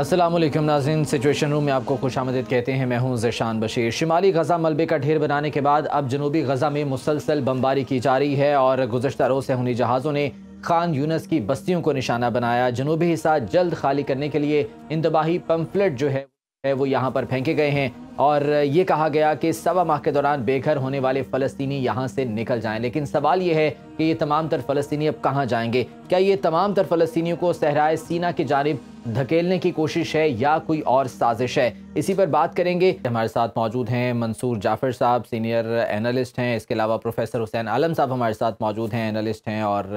अस्सलामुअलैकुम नाज़रीन, situation room में आपको खुशामदीद कहते हैं। मैं हूं ज़ेशान बशीर। शिमाली गज़ा मलबे का ढेर बनाने के बाद अब जनूबी गज़ा में मुसलसल बमबारी की जा रही है और गुज़श्ता रोज़ सहूनी जहाज़ों ने खान यूनस की बस्तियों को निशाना बनाया। जनूबी हिस्सा जल्द खाली करने के लिए इंतबाही पम्फलेट जो है वो यहाँ पर फेंके गए हैं और ये कहा गया कि सवा माह के दौरान बेघर होने वाले फ़लस्तीनी यहाँ से निकल जाएं। लेकिन सवाल ये है कि ये तमाम तर फ़लस्तीनी अब कहाँ जाएंगे? क्या ये तमाम तर फ़लस्तीनियों को सहराए सीना की जानिब धकेलने की कोशिश है या कोई और साजिश है? इसी पर बात करेंगे। हमारे साथ मौजूद हैं मंसूर जाफर साहब, सीनियर एनालिस्ट हैं। इसके अलावा प्रोफेसर हुसैन आलम साहब हमारे साथ मौजूद हैं, एनालिस्ट हैं और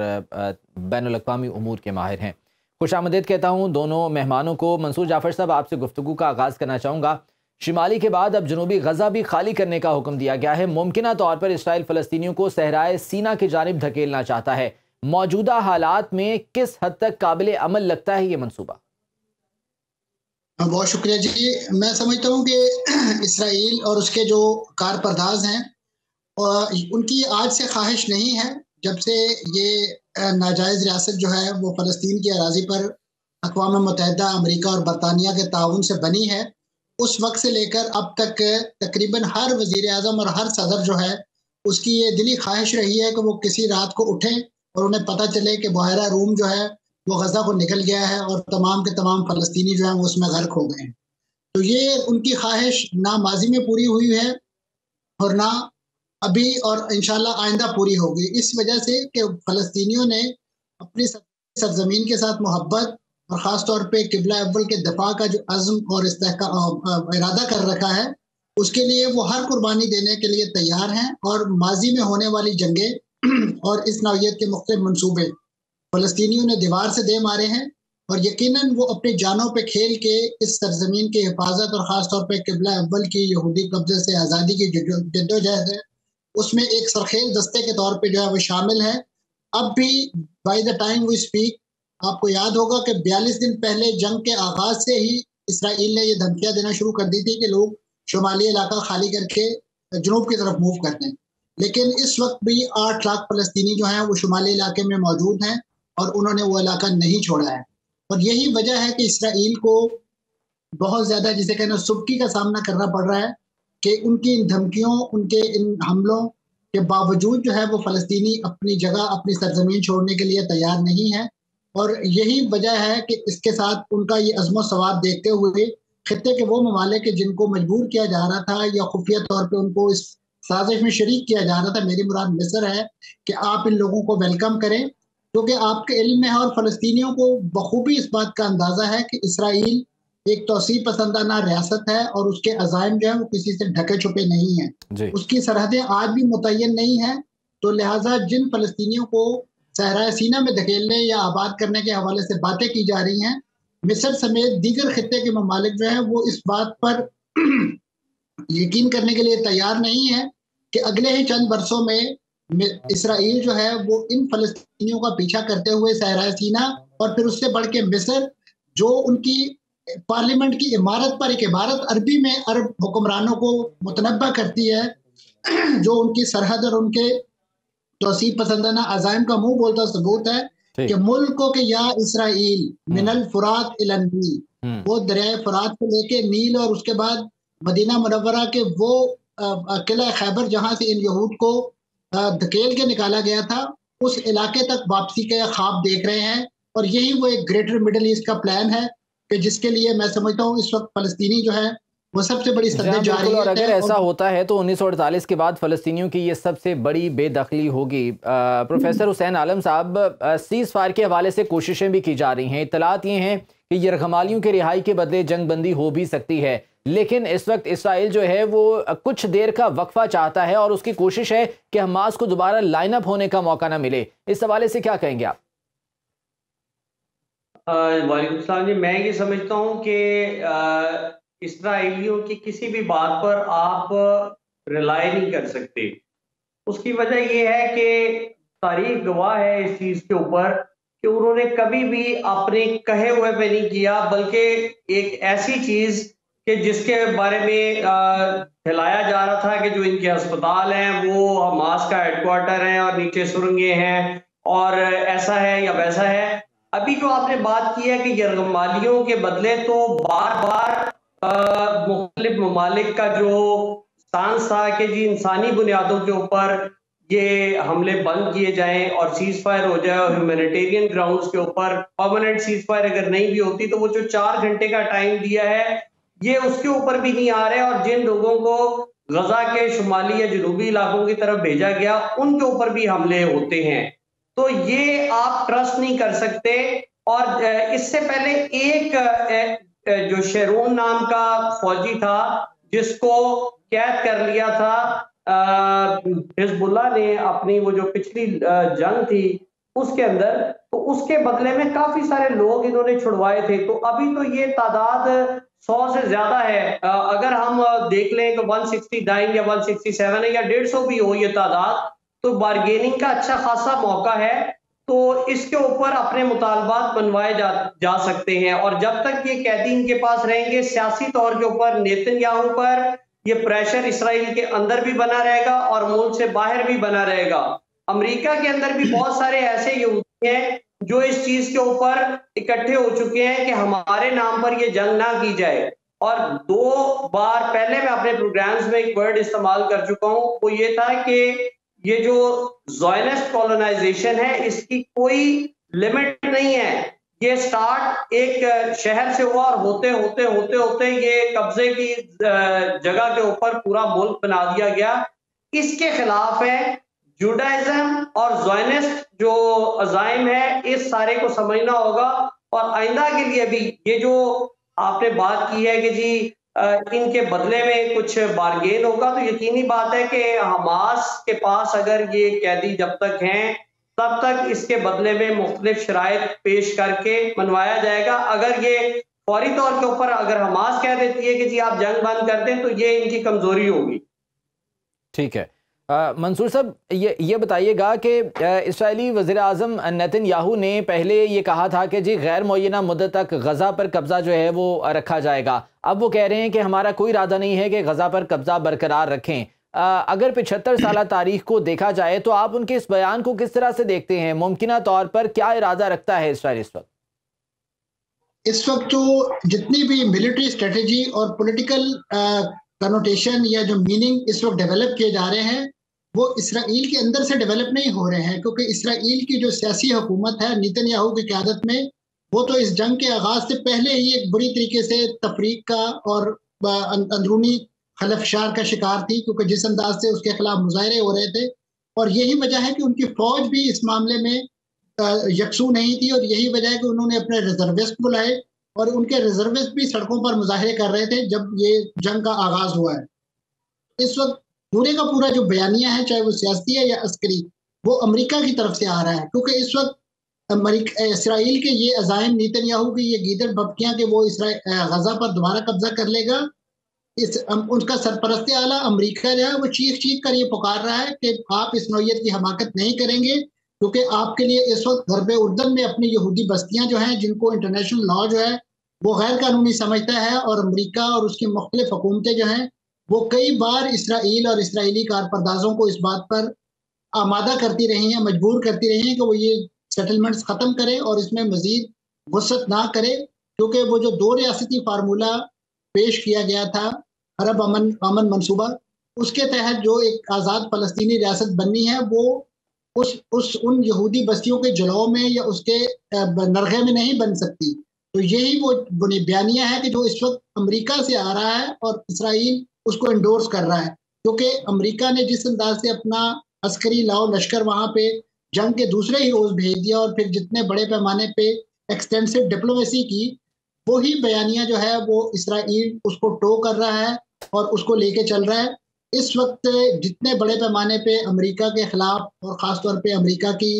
बैनुल-अक़वामी उमूर के माहिर हैं। खुशामदीद कहता हूँ दोनों मेहमानों को। मंसूर जाफर साहब, आपसे गुफ्तगू का आगाज़ करना चाहूँगा। शिमाली के बाद अब जनूबी गजा भी खाली करने का हुक्म दिया गया है। मुमकिन तौर पर इसराइल फ़लस्तीनियों को सहराए सीना की जानिब धकेलना चाहता है। मौजूदा हालात में किस हद तक काबिल अमल लगता है ये मनसूबा? बहुत शुक्रिया जी। मैं समझता हूँ कि इसराइल और उसके जो कारपरदाज हैं उनकी आज से ख्वाहिश नहीं है। जब से ये नाजायज़ रियासत जो है वो फ़लस्तीन की अराजी पर अक़वाम मुत्तहिदा, अमरीका और बरतानिया के ताउन से बनी है, उस वक्त से लेकर अब तक तकरीबन हर वज़ीर आज़म और हर सदर जो है उसकी ये दिली ख्वाहिश रही है कि वो किसी रात को उठें और उन्हें पता चले कि बहरा रूम जो है वो गज़ा को निकल गया है और तमाम के तमाम फ़लस्तीनी जो हैं वो उसमें गर्क हो गए हैं। तो ये उनकी ख्वाहिश ना माजी में पूरी हुई है और ना अभी और इंशाल्लाह आइंदा पूरी होगी। इस वजह से कि फ़लस्तीनियों ने अपनी सरज़मीन के साथ मोहब्बत और ख़ास तौर पर किबला अव्वल के दफा का जो अज़्म और इरादा कर रखा है उसके लिए वो हर कुर्बानी देने के लिए तैयार हैं और माजी में होने वाली जंगें और इस नौयत के मुख्तलिफ़ मनसूबे फ़लस्तीनियों ने दीवार से दे मारे हैं और यकीनन वो अपनी जानों पर खेल के इस सरज़मीन की हिफाजत और ख़ास तौर पर किबला अव्वल की यहूदी कब्जे से आज़ादी की जद्दोजहद है उसमें एक सरखेल दस्ते के तौर पर जो है वो शामिल है। अब भी by the time we speak आपको याद होगा कि 42 दिन पहले जंग के आगाज़ से ही इसराइल ने ये धमकियाँ देना शुरू कर दी थी कि लोग शुमाली इलाका खाली करके जनूब की तरफ मूव कर दें। लेकिन इस वक्त भी 8 लाख फ़लस्तीनी जो हैं वो शुमाली इलाके में मौजूद हैं और उन्होंने वो इलाका नहीं छोड़ा है। और यही वजह है कि इसराइल को बहुत ज़्यादा जिसे कहना सुबकी का सामना करना पड़ रहा है कि उनकी इन धमकियों, उनके इन हमलों के बावजूद जो है वो फ़लस्तीनी अपनी जगह, अपनी सरजमीन छोड़ने के लिए तैयार नहीं है। और यही वजह है कि इसके साथ उनका ये अज़्मो सवाब देखते हुए खित्ते के वो ममालिक जिनको मजबूर किया जा रहा था या खुफिया तौर पे उनको इस साजिश में शरीक किया जा रहा था, मेरी मुराद मिस्र है, कि आप इन लोगों को वेलकम करें क्योंकि आपके इल्म में है और फ़लस्तीनियों को बखूबी इस बात का अंदाज़ा है कि इसराइल एक तौसीफ़ पसंदाना रियासत है और उसके अज़ाइम जो है वो किसी से ढके छुपे नहीं हैं, उसकी सरहदें आज भी मुतय्यन नहीं हैं। तो लिहाजा जिन फ़लस्तीनियों को सहराए सीना में धकेलने या आबाद करने के हवाले से बातें की जा रही हैं, मिस्र समेत दीगर खित्ते के ममालिक जो हैं वो इस बात पर यकीन करने के लिए तैयार नहीं है कि अगले ही चंद बरसों में इसराइल जो है वो इन फ़लस्तीनियों का पीछा करते हुए सहराए सीना और फिर उससे बढ़ के मिस्र, जो उनकी पार्लियामेंट की इमारत पर एक इमारत अरबी में अरब हुक्मरानों को मुतनबा करती है, जो उनकी सरहद और उनके तौसीफ़ पसंदाना अज़ाइम का मुंह बोलता सबूत है कि मुल्कों के या इसराइल मिनल फुरात इलन नील, वो दरिया फुरात को लेके नील और उसके बाद मदीना मुनव्वरा के वो किला खैबर जहाँ से इन यहूद को धकेल के निकाला गया था उस इलाके तक वापसी के ख्वाब देख रहे हैं। और यही वो एक ग्रेटर मिडल ईस्ट का प्लान है कि जिसके लिए मैं समझता हूँ इस वक्त फ़लस्तीनी जो है वो सबसे बड़ी सदद जा रही है। और अगर ऐसा होता है तो 1948 के बाद फ़लस्तीनियों की ये सबसे बड़ी बेदखली होगी। प्रोफेसर हुसैन आलम साहब, सीज़ फायर के हवाले से कोशिशें भी की जा रही हैं। इतलात ये हैं कि यरगमालियों के रिहाई के बदले जंग बंदी हो भी सकती है, लेकिन इस वक्त इसराइल जो है वो कुछ देर का वक्फा चाहता है और उसकी कोशिश है कि हमास को दोबारा लाइनअप होने का मौका ना मिले। इस हवाले से क्या कहेंगे आप? वालेकुम सलाम जी। मैं ये समझता हूँ कि इसराइलियों की किसी भी बात पर आप रिलाई नहीं कर सकते। उसकी वजह यह है कि तारीख गवाह है इस चीज़ के ऊपर कि उन्होंने कभी भी अपने कहे हुए पे नहीं किया, बल्कि एक ऐसी चीज़ कि जिसके बारे में फैलाया जा रहा था कि जो इनके अस्पताल हैं वो हमास का हेडक्वार्टर हैं और नीचे सुरंगें हैं और ऐसा है या वैसा है, अभी जो आपने बात की है कि यरगमालियों के बदले तो बार बार मुख्तलिफ ममालिक का जो सांस था कि जी इंसानी बुनियादों के ऊपर ये हमले बंद किए जाएं और सीज फायर हो जाए और ह्यूमैनिटेरियन ग्राउंड्स के ऊपर परमानेंट सीज फायर अगर नहीं भी होती तो वो जो 4 घंटे का टाइम दिया है ये उसके ऊपर भी नहीं आ रहे, और जिन लोगों को गजा के शुमाली या जनूबी इलाकों की तरफ भेजा गया उनके ऊपर भी हमले होते हैं। तो ये आप ट्रस्ट नहीं कर सकते। और इससे पहले एक जो शेरोन नाम का फौजी था जिसको कैद कर लिया था हिजबुल्लाह ने अपनी वो जो पिछली जंग थी उसके अंदर, तो उसके बदले में काफी सारे लोग इन्होंने छुड़वाए थे। तो अभी तो ये तादाद 100 से ज्यादा है। अगर हम देख लें तो 169 या 167 है या 150 भी हो ये तादाद, तो बार्गेनिंग का अच्छा खासा मौका है। तो इसके ऊपर अपने मुतालबात बनवाए जा सकते हैं। और जब तक ये कैदी इनके पास रहेंगे सियासी तौर के ऊपर नेतन्याहू पर ये प्रेशर इसराइल के अंदर भी बना रहेगा और मुल्क से बाहर भी बना रहेगा। अमेरिका के अंदर भी बहुत सारे ऐसे यहूदी हैं जो इस चीज के ऊपर इकट्ठे हो चुके हैं कि हमारे नाम पर यह जंग ना की जाए। और 2 बार पहले मैं अपने प्रोग्राम्स में एक वर्ड इस्तेमाल कर चुका हूँ, वो ये था कि ये जो ज़ायनिस्ट कॉलोनाइजेशन है इसकी कोई लिमिट नहीं है। ये स्टार्ट एक शहर से हुआ और होते होते होते होते ये कब्जे की जगह के ऊपर पूरा मुल्क बना दिया गया। इसके खिलाफ है जुडाइज्म और ज़ायनिस्ट जो अज़ाइम है, इस सारे को समझना होगा। और आइंदा के लिए भी ये जो आपने बात की है कि जी इनके बदले में कुछ बारगेन होगा, तो यकीनी बात है कि हमास के पास अगर ये कैदी जब तक हैं तब तक इसके बदले में मुख्तलिफ शराइत पेश करके मनवाया जाएगा। अगर ये फौरी तौर के ऊपर अगर हमास कह देती है कि जी आप जंग बंद कर दें तो ये इनकी कमजोरी होगी। ठीक है मंसूर साहब, ये बताइएगा कि इसराइली वज़ीर-ए-आज़म नेतन्याहू ने पहले ये कहा था कि जी गैर मुअय्यना मुद्दत तक गज़ा पर कब्ज़ा जो है वो रखा जाएगा। अब वो कह रहे हैं कि हमारा कोई इरादा नहीं है कि गज़ा पर कब्ज़ा बरकरार रखें। अगर 75 साल तारीख को देखा जाए तो आप उनके इस बयान को किस तरह से देखते हैं? मुमकिन तौर पर क्या इरादा रखता है इसराइल इस वक्त? इस वक्त तो जितनी भी मिलिट्री स्ट्रेटेजी और पोलिटिकल कनोटेशन या जो मीनिंग इस वक्त डेवलप किए जा रहे हैं वो इसराइल के अंदर से डेवलप नहीं हो रहे हैं, क्योंकि इसराइल की जो सियासी हुकूमत है नेतन्याहू की क़यादत में, वो तो इस जंग के आगाज़ से पहले ही एक बुरी तरीके से तफरीक का और अंदरूनी खलफशार का शिकार थी, क्योंकि जिस अंदाज से उसके खिलाफ मुजाहरे हो रहे थे। और यही वजह है कि उनकी फ़ौज भी इस मामले में यकसू नहीं थी, और यही वजह है कि उन्होंने अपने रिजर्विस्ट बुलाए और उनके रिजर्विस्ट भी सड़कों पर मुजाहरे कर रहे थे जब ये जंग का आगाज़ हुआ है। इस वक्त पूरे का पूरा जो बयानिया है, चाहे वो सियासी है या अस्करी, वो अमेरिका की तरफ से आ रहा है, क्योंकि इस वक्त अमेरिका इसराइल के ये अज़ाइम नेतन्याहू की ये गीदड़ भपकियाँ कि वो गजा पर दोबारा कब्जा कर लेगा, उनका सरपरस्त आला अमेरिका जो है वो चीख चीख कर ये पुकार रहा है कि आप इस नौयत की हमाकत नहीं करेंगे, क्योंकि आपके लिए इस वक्त ग़र्ब उर्दन में अपनी यहूदी बस्तियाँ जो हैं जिनको इंटरनेशनल लॉ जो है वो गैर कानूनी समझता है, और अमेरिका और उसकी मुख्तलिफ हुकूमतें जो हैं वो कई बार इसराइल और इसराइली कारपरदाजों को इस बात पर आमादा करती रही हैं, मजबूर करती रही हैं कि वो ये सेटलमेंट्स ख़त्म करें और इसमें मज़ीद वुसअत ना करें, क्योंकि वो जो 2 रियासती फार्मूला पेश किया गया था अरब अमन मनसूबा, उसके तहत जो एक आज़ाद फ़लस्तीनी रियासत बननी है वो उन यहूदी बस्तियों के जलौ में या उसके नरगे में नहीं बन सकती। तो यही वो बयानिया है कि जो इस वक्त अमेरिका से आ रहा है और इसराइल उसको इंडोर्स कर रहा है, क्योंकि अमेरिका ने जिस अंदाज से अपना अस्करी लाओ लश्कर वहाँ पे जंग के दूसरे ही रोज़ भेज दिया और फिर जितने बड़े पैमाने पे एक्सटेंसिव डिप्लोमेसी की, वही बयानिया जो है वो इसराइल उसको टो कर रहा है और उसको लेके चल रहा है। इस वक्त जितने बड़े पैमाने पर अमेरिका के ख़िलाफ़ और ख़ास तौर पर अमेरिका की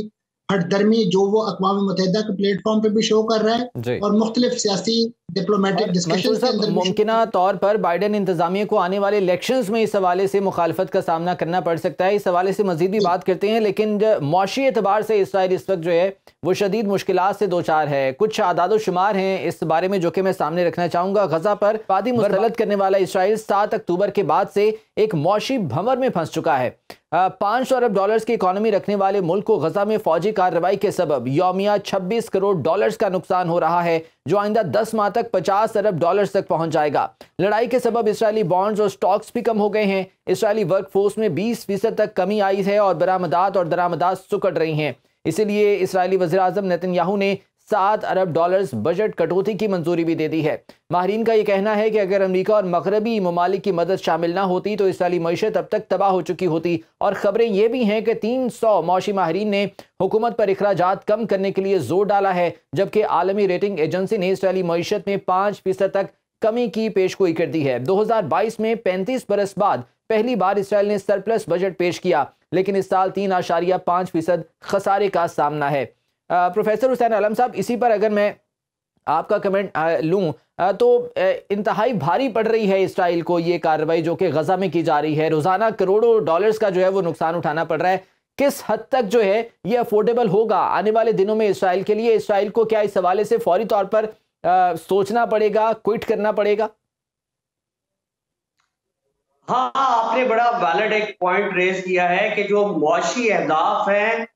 हटदर्मी जो वो अक़वाम मुत्तहिदा के प्लेटफॉर्म पे भी शो कर रहा है और मुख्तलिफ सियासी डिप्लोमेटिक डिस्कशन। मुमकिना तौर पर बाइडन इंतजामिया को आने वाले इलेक्शंस में इस हवाले से मुखालफत का सामना करना पड़ सकता है। इस हवाले से मजीद भी बात करते हैं, लेकिन मौशी एतबार से इसराइल इस वक्त जो है वो शदीद मुश्किलात से दो चार है। कुछ आदाद शुमार हैं इस बारे में जो कि मैं सामने रखना चाहूंगा। गजा पर वादी मुसलत करने वाला इसराइल 7 अक्टूबर के बाद से एक मौशी भंवर में फंस चुका है। $5 अरब की इकॉनमी रखने वाले मुल्क को गजा में फौजी कार्रवाई के सबब यौमिया $26 करोड़ का नुकसान हो रहा है, जो आइंदा 10 माह तक $50 अरब तक पहुंच जाएगा। लड़ाई के सबब इसराइली बॉन्ड्स और स्टॉक्स भी कम हो गए हैं। इसराइली वर्कफोर्स में 20% तक कमी आई है और बरामदात और दरामदात सिकुड़ रही हैं। इसीलिए इसराइली वज़ीर-ए-आज़म नेतन्याहू ने $7 अरब बजट कटौती की मंजूरी भी दे दी है। माहरीन का ये कहना है कि अगर अमरीका और मगरबी ममालिक की मदद शामिल ना होती तो इसराइली मईशत अब तक तबाह हो चुकी होती। और ख़बरें यह भी हैं कि 300 मौशी माहरीन ने हुकूमत पर इखराजात कम करने के लिए जोर डाला है, जबकि आलमी रेटिंग एजेंसी ने इसराइली मईशत में 5% तक कमी की पेशगोई कर दी है। 2022 में 35 बरस बाद पहली बार इसराइल ने सरप्लस बजट पेश किया, लेकिन इस साल 3.5% खसारे का सामना है। प्रोफेसर हुसैन आलम साहब, इसी पर अगर मैं आपका कमेंट लूं तो इंतहाई भारी पड़ रही है इसराइल को ये कार्रवाई जो कि गजा में की जा रही है। रोज़ाना करोड़ों डॉलर्स का जो है वो नुकसान उठाना पड़ रहा है। किस हद तक जो है ये अफोर्डेबल होगा आने वाले दिनों में इसराइल के लिए? इसराइल को क्या इस हवाले से फौरी तौर पर सोचना पड़ेगा, क्विट करना पड़ेगा? हाँ, आपने बड़ा वैलिड एक पॉइंट रेज किया है कि जो मौशी अहदाफ हैं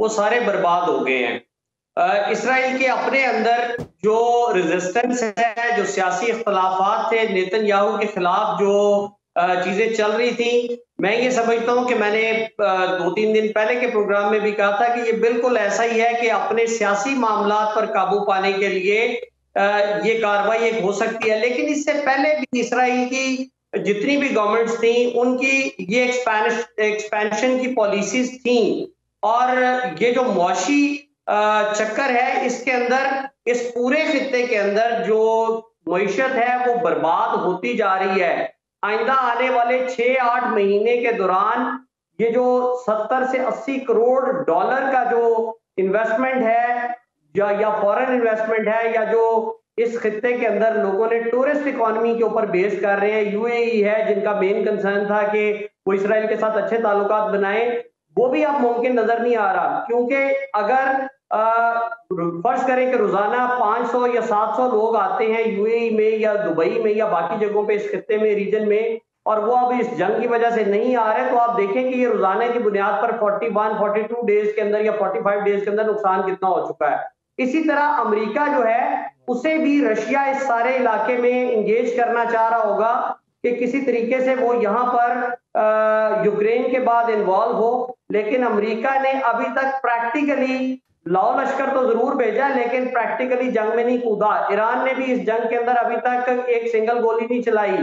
वो सारे बर्बाद हो गए हैं। इसराइल के अपने अंदर जो रेजिस्टेंस है, जो सियासी इख्तलाफात थे, नेतन्याहू के खिलाफ जो चीज़ें चल रही थी, मैं ये समझता हूँ कि मैंने 2-3 दिन पहले के प्रोग्राम में भी कहा था कि ये बिल्कुल ऐसा ही है कि अपने सियासी मामलात पर काबू पाने के लिए ये कार्रवाई एक हो सकती है। लेकिन इससे पहले भी इसराइल की जितनी भी गवर्नमेंट्स थी उनकी ये एक्सपेंशन की पॉलिसीज थी, और ये जो मौशी चक्कर है इसके अंदर, इस पूरे खित्ते के अंदर जो मईशत है वो बर्बाद होती जा रही है। आइंदा आने वाले 6-8 महीने के दौरान ये जो 70 से 80 करोड़ डॉलर का जो इन्वेस्टमेंट है या फॉरेन इन्वेस्टमेंट है, या जो इस खित्ते के अंदर लोगों ने टूरिस्ट इकोनॉमी के ऊपर बेस कर रहे हैं, यूएई है जिनका मेन कंसर्न था कि वो इसराइल के साथ अच्छे ताल्लुकात बनाएं, वो भी अब मुमकिन नजर नहीं आ रहा। क्योंकि अगर फर्ज करें कि रोजाना 500 या 700 लोग आते हैं यूएई में या दुबई में या बाकी जगहों पे इस खित्ते में, रीजन में, और वो अब इस जंग की वजह से नहीं आ रहे, तो आप देखें कि ये रोजाना की बुनियाद पर 41-42 डेज के अंदर या 45 डेज के अंदर नुकसान कितना हो चुका है। इसी तरह अमेरिका जो है उसे भी रशिया इस सारे इलाके में इंगेज करना चाह रहा होगा कि किसी तरीके से वो यहाँ पर यूक्रेन के बाद इन्वॉल्व हो। लेकिन अमेरिका ने अभी तक प्रैक्टिकली लाओ लश्कर तो जरूर भेजा, लेकिन प्रैक्टिकली जंग में नहीं कूदा। ईरान ने भी इस जंग के अंदर अभी तक एक सिंगल गोली नहीं चलाई।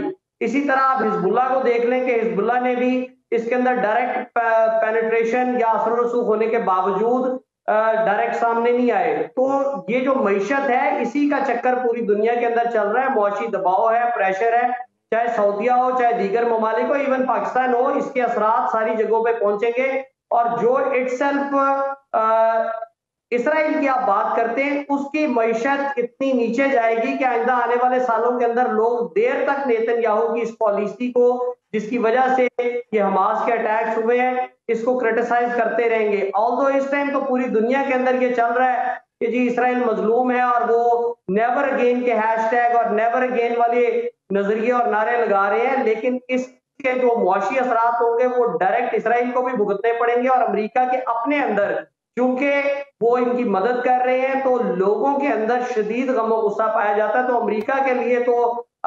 इसी तरह आप हिजबुल्ला को देख लें कि हिजबुल्ला ने भी इसके अंदर डायरेक्ट पेनिट्रेशन या असर रसूख होने के बावजूद डायरेक्ट सामने नहीं आए। तो ये जो मईशत है इसी का चक्कर पूरी दुनिया के अंदर चल रहा है। मौशी दबाव है, प्रेशर है, चाहे सऊदिया हो, चाहे दीगर ममालिक हो, इवन पाकिस्तान हो, इसके असरात सारी जगहों पे पहुंचेंगे। और जो इटसेल्फ इसराइल की आप बात करते हैं, उसकी मईशत इतनी नीचे जाएगी कि आइंदा आने वाले सालों के अंदर लोग देर तक नेतन्याहू की इस पॉलिसी को, जिसकी वजह से ये हमास के अटैक्स हुए हैं, इसको क्रिटिसाइज करते रहेंगे। ऑल्दो इस टाइम तो पूरी दुनिया के अंदर ये चल रहा है कि जी इसराइल मजलूम है, और वो नेवर अगेन के हैशटैग और नेवर अगेन वाले नजरिए और नारे लगा रहे हैं, लेकिन इसके जो मौशी असरात होंगे वो डायरेक्ट इसराइल को भी भुगतने पड़ेंगे। और अमरीका के अपने अंदर क्योंकि वो इनकी मदद कर रहे हैं तो लोगों के अंदर शदीद गमो गुस्सा पाया जाता है। तो अमेरिका के लिए तो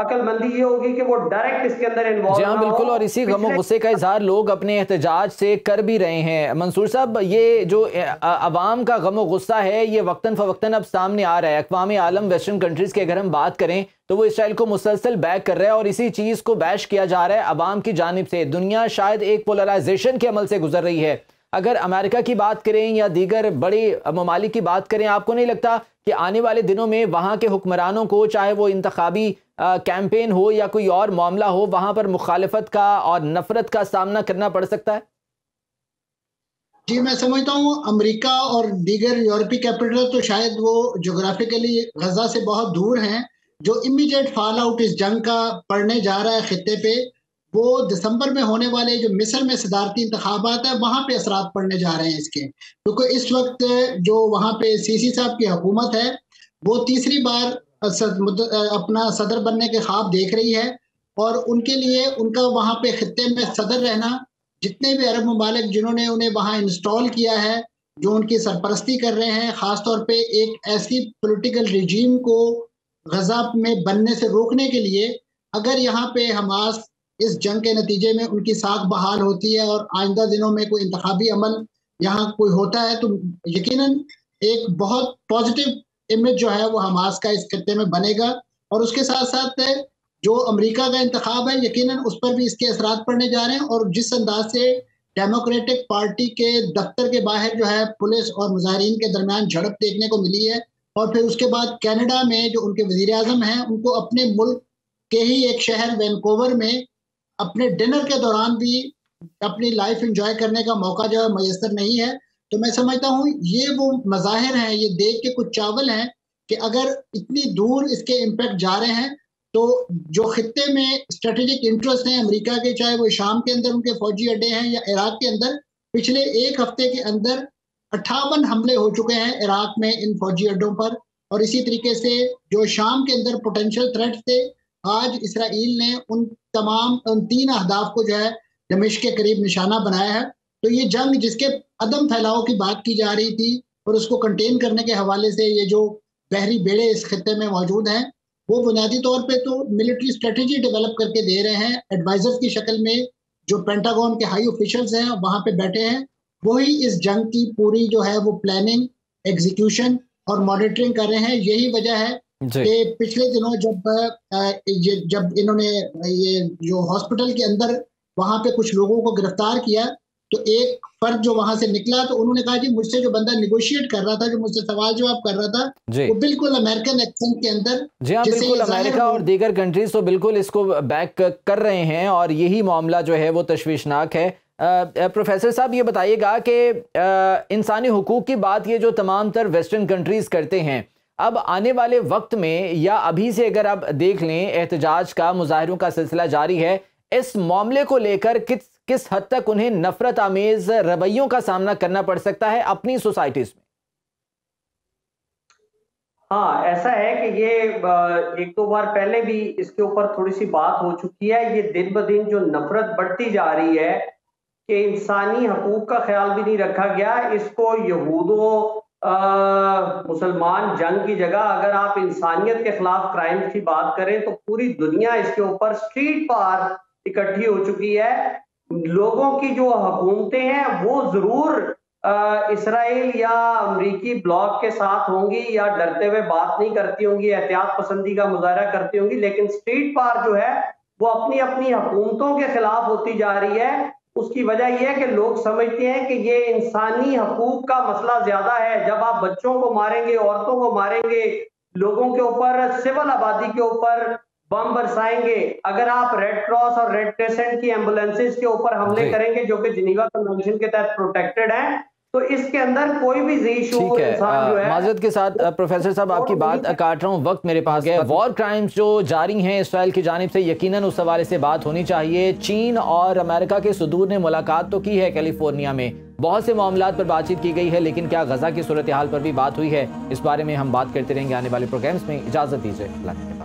अकलमंदी ये होगी कि वो डायरेक्ट इसके अंदर इन्वॉल्व हो। बिल्कुल, और इसी गमो गुस्से का इजहार लोग अपने एहतजाज से कर भी रहे हैं। मंसूर साहब, ये जो अवाम का गमो गुस्सा है ये वक्तन फवक्तन अब सामने आ रहा है। अक़वाम आलम, वेस्टर्न कंट्रीज़ की अगर हम बात करें तो वो इसराइल को मुसलसल बैक कर रहा है, और इसी चीज़ को बैश किया जा रहा है अवाम की जानिब से। दुनिया शायद एक पोलराइजेशन के अमल से गुजर रही है। अगर अमेरिका की बात करें या दीगर बड़े ममालिक की बात करें, आपको नहीं लगता कि आने वाले दिनों में वहाँ के हुक्मरानों को, चाहे वो इंतखाबी कैंपेन हो या कोई और मामला हो, वहाँ पर मुखालफत का और नफरत का सामना करना पड़ सकता है? जी मैं समझता हूँ अमेरिका और दीगर यूरोपीय कैपिटल तो शायद वो जोग्राफिकली गजा से बहुत दूर हैं। जो इमीडिएट फॉल आउट इस जंग का पड़ने जा रहा है खित्ते पे, वो दिसंबर में होने वाले जो मिस्र में सदारती इंतखाबात है वहाँ पे असरात पड़ने जा रहे हैं इसके, क्योंकि इस वक्त जो वहाँ पे सीसी साहब की हुकूमत है वो तीसरी बार अपना सदर बनने के ख्वाब देख रही है और उनके लिए उनका वहाँ पे खित्ते में सदर रहना, जितने भी अरब ममालिक जिन्होंने उन्हें वहाँ इंस्टॉल किया है, जो उनकी सरपरस्ती कर रहे हैं, ख़ासतौर पे एक ऐसी पॉलिटिकल रिजीम को गजा में बनने से रोकने के लिए, अगर यहाँ पे हमास इस जंग के नतीजे में उनकी साख बहाल होती है और आइंदा दिनों में कोई इंतखाबी अमल यहाँ कोई होता है तो यकीनन एक बहुत पॉजिटिव इमेज जो है वो हमास का इस खत्ते में बनेगा। और उसके साथ साथ जो अमेरिका का इंतखाब है यकीनन उस पर भी इसके असरात पड़ने जा रहे हैं। और जिस अंदाज से डेमोक्रेटिक पार्टी के दफ्तर के बाहर जो है पुलिस और मुजाहरीन के दरमियान झड़प देखने को मिली है, और फिर उसके बाद कनाडा में जो उनके वज़ीर-ए-आज़म हैं उनको अपने मुल्क के ही एक शहर वैंकूवर में अपने डिनर के दौरान भी अपनी लाइफ इंजॉय करने का मौका जो है मयसर नहीं है। तो मैं समझता हूँ ये वो मज़ाहिर हैं, ये देख के कुछ चावल हैं कि अगर इतनी दूर इसके इम्पेक्ट जा रहे हैं तो जो खित्ते में स्ट्रेटेजिक इंटरेस्ट हैं अमेरिका के, चाहे वो शाम के अंदर उनके फौजी अड्डे हैं या इराक के अंदर, पिछले एक हफ्ते के अंदर 58 हमले हो चुके हैं इराक में इन फौजी अड्डों पर। और इसी तरीके से जो शाम के अंदर पोटेंशियल थ्रेट थे, आज इसराइल ने उन 3 अहदाफ को जो है दमिश्क के करीब निशाना बनाया है। तो ये जंग जिसके अदम फैलाव की बात की जा रही थी और उसको कंटेन करने के हवाले से ये जो बहरी बेड़े इस खित्ते में मौजूद हैं वो बुनियादी तौर पे तो मिलिट्री स्ट्रेटजी डेवलप करके दे रहे हैं एडवाइजर्स की शक्ल में, जो पेंटागॉन के हाई ऑफिशियल्स हैं वहाँ पे बैठे हैं, वही इस जंग की पूरी जो है वो प्लानिंग, एग्जीक्यूशन और मॉनिटरिंग कर रहे हैं। यही वजह है कि पिछले दिनों जब इन्होंने ये जो हॉस्पिटल के अंदर वहाँ पे कुछ लोगों को गिरफ्तार किया तो एक फर्द जो वहां से निकला तो उन्होंने कहा कि मुझसे जो बंदा निगोशिएट कर रहा था, जो मुझसे सवाल जवाब कर रहा था, वो बिल्कुल अमेरिकन एक्सेंट के अंदर। जी हाँ, बिल्कुल अमेरिका और दीगर कंट्रीज तो बिल्कुल इसको बैक कर रहे हैं और यही मामला जो है वो तश्वीशनाक है। प्रोफेसर साहब ये बताइएगा कि इंसानी हुकूक की बात ये जो तमाम तर वेस्टर्न कंट्रीज करते हैं, अब आने वाले वक्त में या अभी से अगर आप देख लें एहतजाज का, मुजाहिरों का सिलसिला जारी है, इस मामले को लेकर किस हद तक उन्हें नफरत आमेज रवैयों का सामना करना पड़ सकता है अपनी सोसाइटीज में? हाँ, ऐसा है कि ये एक दो बार पहले भी इसके ऊपर थोड़ी सी बात हो चुकी है। ये दिन ब दिन जो नफरत बढ़ती जा रही है कि इंसानी हकूक का ख्याल भी नहीं रखा गया, इसको यहूदों मुसलमान जंग की जगह अगर आप इंसानियत के खिलाफ क्राइम की बात करें तो पूरी दुनिया इसके ऊपर स्ट्रीट पर इकट्ठी हो चुकी है। लोगों की जो हुकूमतें हैं वो जरूर इसराइल या अमरीकी ब्लॉक के साथ होंगी या डरते हुए बात नहीं करती होंगी, एहतियात पसंदी का मुजाहरा करती होंगी, लेकिन स्ट्रीट पर जो है वो अपनी अपनी हुकूमतों के खिलाफ होती जा रही है। उसकी वजह यह है कि लोग समझते हैं कि ये इंसानी हकूक का मसला ज्यादा है। जब आप बच्चों को मारेंगे, औरतों को मारेंगे, लोगों के ऊपर, सिविल आबादी के ऊपर बम बरसाएंगे, अगर आप रेड क्रॉस और रेड क्रेसेंट की एम्बुलेंसेज के ऊपर हमले करेंगे जो कि जिनीवा कन्वेंशन के तहत प्रोटेक्टेड है, तो इसके अंदर कोई भी माजरत के साथ प्रोफेसर साहब आपकी बात काट रहा हूँ, वक्त मेरे पास गया। वॉर क्राइम्स जो जारी हैं इसराइल की जानिब से, यकीनन उस हवाले से बात होनी चाहिए। चीन और अमेरिका के सुदूर ने मुलाकात तो की है कैलिफोर्निया में, बहुत से मामलात पर बातचीत की गई है, लेकिन क्या गजा की सूरत हाल पर भी बात हुई है? इस बारे में हम बात करते रहेंगे आने वाले प्रोग्राम्स में। इजाजत दीजिए।